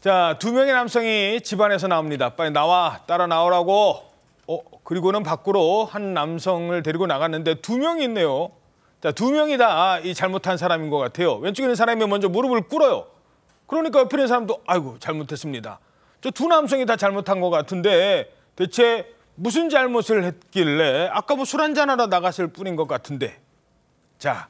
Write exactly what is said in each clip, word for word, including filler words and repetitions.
자, 두 명의 남성이 집안에서 나옵니다. 빨리 나와, 따라 나오라고. 어, 그리고는 밖으로 한 남성을 데리고 나갔는데 두 명이 있네요. 자, 두 명이 다 이 잘못한 사람인 것 같아요. 왼쪽에 있는 사람이 먼저 무릎을 꿇어요. 그러니까 옆에 있는 사람도 아이고, 잘못했습니다. 저 두 남성이 다 잘못한 것 같은데 대체 무슨 잘못을 했길래 아까 뭐 술 한잔하러 나갔을 뿐인 것 같은데. 자,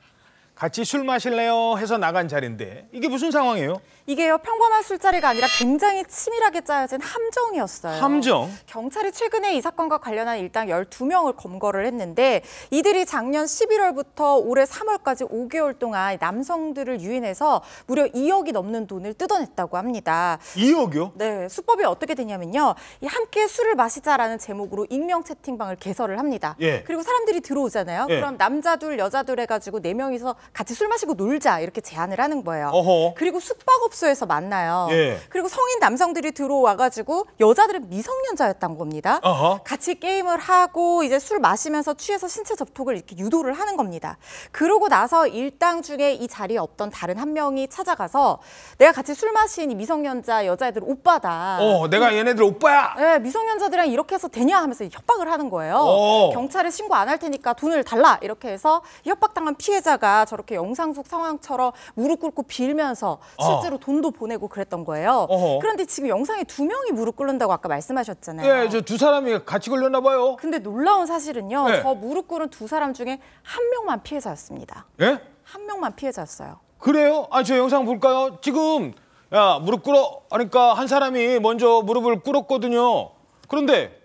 같이 술 마실래요? 해서 나간 자리인데 이게 무슨 상황이에요? 이게요, 평범한 술자리가 아니라 굉장히 치밀하게 짜여진 함정이었어요. 함정? 경찰이 최근에 이 사건과 관련한 일당 열두 명을 검거를 했는데 이들이 작년 십일월부터 올해 삼월까지 오 개월 동안 남성들을 유인해서 무려 이억이 넘는 돈을 뜯어냈다고 합니다. 이억이요? 네, 수법이 어떻게 되냐면요. 이 함께 술을 마시자라는 제목으로 익명 채팅방을 개설을 합니다. 예. 그리고 사람들이 들어오잖아요. 예. 그럼 남자 둘, 여자 둘 해가지고 네 명이서 같이 술 마시고 놀자 이렇게 제안을 하는 거예요. 어허. 그리고 숙박업 에서 만나요. 예. 그리고 성인 남성들이 들어와가지고 여자들은 미성년자였던 겁니다. 어허. 같이 게임을 하고 이제 술 마시면서 취해서 신체 접촉을 이렇게 유도를 하는 겁니다. 그러고 나서 일당 중에 이 자리에 없던 다른 한 명이 찾아가서 내가 같이 술 마신 이 미성년자 여자애들 오빠다. 어, 내가 얘네들 오빠야. 네, 미성년자들이랑 이렇게 해서 되냐 하면서 협박을 하는 거예요. 어. 경찰에 신고 안 할 테니까 돈을 달라 이렇게 해서 협박당한 피해자가 저렇게 영상 속 상황처럼 무릎 꿇고 빌면서 실제로 어. 돈도 보내고 그랬던 거예요. 어허. 그런데 지금 영상에 두 명이 무릎 꿇는다고 아까 말씀하셨잖아요. 예, 저 두 사람이 같이 걸렸나 봐요. 근데 놀라운 사실은요. 예. 저 무릎 꿇은 두 사람 중에 한 명만 피해자였습니다. 예? 한 명만 피해자였어요. 그래요? 아, 저 영상 볼까요? 지금 야, 무릎 꿇어 하니까 한 사람이 먼저 무릎을 꿇었거든요. 그런데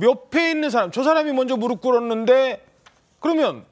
옆에 있는 사람, 저 사람이 먼저 무릎 꿇었는데 그러면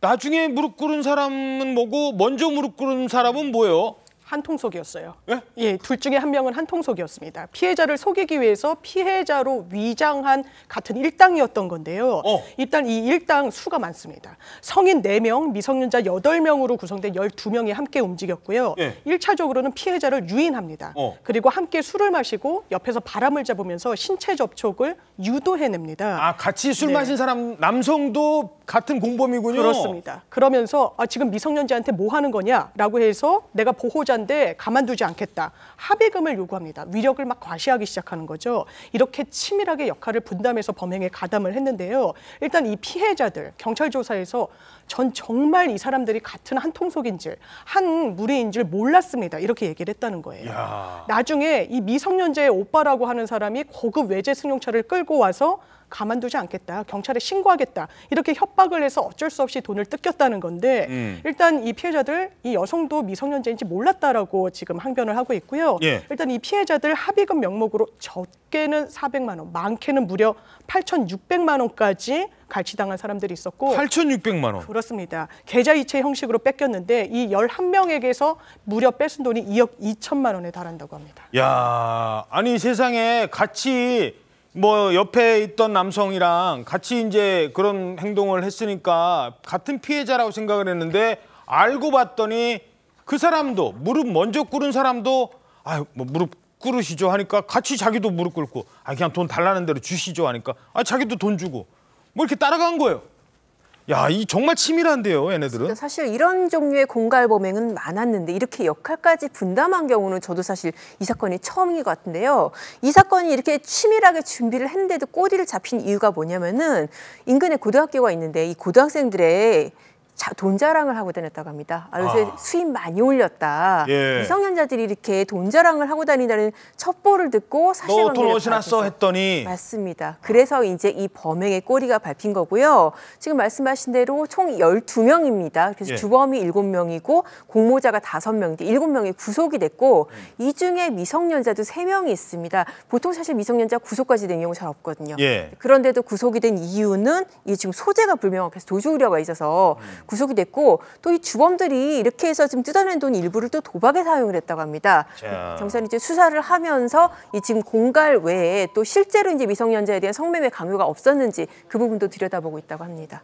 나중에 무릎 꿇은 사람은 뭐고 먼저 무릎 꿇은 사람은 뭐예요? 한 통속이었어요. 예? 예, 둘 중에 한 명은 한 통속이었습니다. 피해자를 속이기 위해서 피해자로 위장한 같은 일당이었던 건데요. 어. 일단 이 일당 수가 많습니다. 성인 네 명, 미성년자 여덟 명으로 구성된 열두 명이 함께 움직였고요. 예. 일 차적으로는 피해자를 유인합니다. 어. 그리고 함께 술을 마시고 옆에서 바람을 잡으면서 신체 접촉을 유도해냅니다. 아, 같이 술 네. 마신 사람, 남성도 같은 공범이군요. 그렇습니다. 그러면서 아, 지금 미성년자한테 뭐 하는 거냐라고 해서 내가 보호자 인데 가만두지 않겠다. 합의금을 요구합니다. 위력을 막 과시하기 시작하는 거죠. 이렇게 치밀하게 역할을 분담해서 범행에 가담을 했는데요. 일단 이 피해자들, 경찰 조사에서 전 정말 이 사람들이 같은 한 통속인 줄, 한 무리인 줄 몰랐습니다. 이렇게 얘기를 했다는 거예요. 야. 나중에 이 미성년자의 오빠라고 하는 사람이 고급 외제 승용차를 끌고 와서 가만두지 않겠다, 경찰에 신고하겠다 이렇게 협박을 해서 어쩔 수 없이 돈을 뜯겼다는 건데 음. 일단 이 피해자들, 이 여성도 미성년자인지 몰랐다라고 지금 항변을 하고 있고요. 예. 일단 이 피해자들 합의금 명목으로 적게는 사백만 원, 많게는 무려 팔천육백만 원까지 갈취당한 사람들이 있었고 팔천육백만 원? 그렇습니다. 계좌이체 형식으로 뺏겼는데 이 열한 명에게서 무려 뺏은 돈이 이억 이천만 원에 달한다고 합니다. 야, 아니 세상에 같이 뭐 옆에 있던 남성이랑 같이 이제 그런 행동을 했으니까 같은 피해자라고 생각을 했는데 알고 봤더니 그 사람도 무릎 먼저 꿇은 사람도 아유 뭐 무릎 꿇으시죠 하니까 같이 자기도 무릎 꿇고 아 그냥 돈 달라는 대로 주시죠 하니까 아 자기도 돈 주고 뭐 이렇게 따라간 거예요. 야, 이 정말 치밀한데요, 얘네들은. 사실 이런 종류의 공갈 범행은 많았는데 이렇게 역할까지 분담한 경우는 저도 사실 이 사건이 처음인 것 같은데요. 이 사건이 이렇게 치밀하게 준비를 했는데도 꼬리를 잡힌 이유가 뭐냐면은 인근에 고등학교가 있는데 이 고등학생들의 자, 돈 자랑을 하고 다녔다고 합니다. 아, 요새 아. 수입 많이 올렸다. 예. 미성년자들이 이렇게 돈 자랑을 하고 다닌다는 첩보를 듣고 사실관계를 너 돈 어디서 났어 했더니. 맞습니다. 그래서 이제 이 범행의 꼬리가 밟힌 거고요. 지금 말씀하신 대로 총 열두 명입니다. 그래서 예. 주범이 일곱 명이고 공모자가 다섯 명인데 일곱 명이 구속이 됐고 음. 이 중에 미성년자도 세 명이 있습니다. 보통 사실 미성년자 구속까지 된 경우 잘 없거든요. 예. 그런데도 구속이 된 이유는 이게 지금 소재가 불명확해서 도주 우려가 있어서 음. 구속이 됐고 또 이 주범들이 이렇게 해서 지금 뜯어낸 돈 일부를 또 도박에 사용을 했다고 합니다. 자. 경찰이 이제 수사를 하면서 이 지금 공갈 외에 또 실제로 이제 미성년자에 대한 성매매 강요가 없었는지 그 부분도 들여다보고 있다고 합니다.